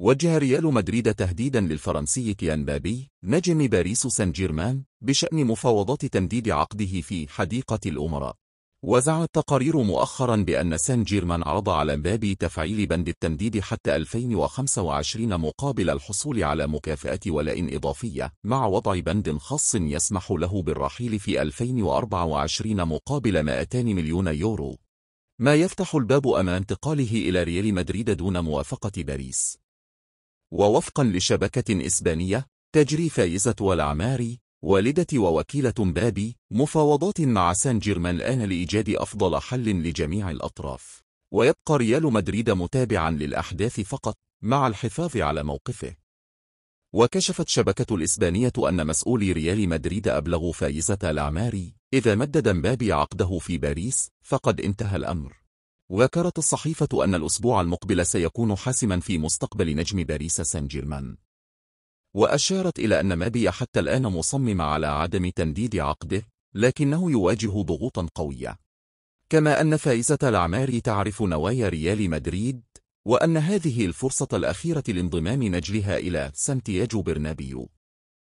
وجه ريال مدريد تهديدا للفرنسي كيليان مبابي نجم باريس سان جيرمان بشأن مفاوضات تمديد عقده في حديقة الأمراء. وزعت تقارير مؤخرا بأن سان جيرمان عرض على مبابي تفعيل بند التمديد حتى 2025 مقابل الحصول على مكافأة ولاء إضافية، مع وضع بند خاص يسمح له بالرحيل في 2024 مقابل 200 مليون يورو، ما يفتح الباب أمام انتقاله إلى ريال مدريد دون موافقة باريس. ووفقا لشبكة إسبانية تجري فايزة العماري والدة ووكيلة مبابي مفاوضات مع سان جيرمان الآن لإيجاد أفضل حل لجميع الأطراف، ويبقى ريال مدريد متابعا للأحداث فقط مع الحفاظ على موقفه. وكشفت شبكة الإسبانية أن مسؤولي ريال مدريد أبلغوا فايزة العماري إذا مدد مبابي عقده في باريس فقد انتهى الأمر. وذكرت الصحيفة أن الأسبوع المقبل سيكون حاسما في مستقبل نجم باريس سان جيرمان. وأشارت إلى أن مبابي حتى الآن مصمم على عدم تمديد عقده، لكنه يواجه ضغوطا قوية. كما أن فايزة العماري تعرف نوايا ريال مدريد، وأن هذه الفرصة الأخيرة لانضمام نجلها إلى سانتياغو برنابيو.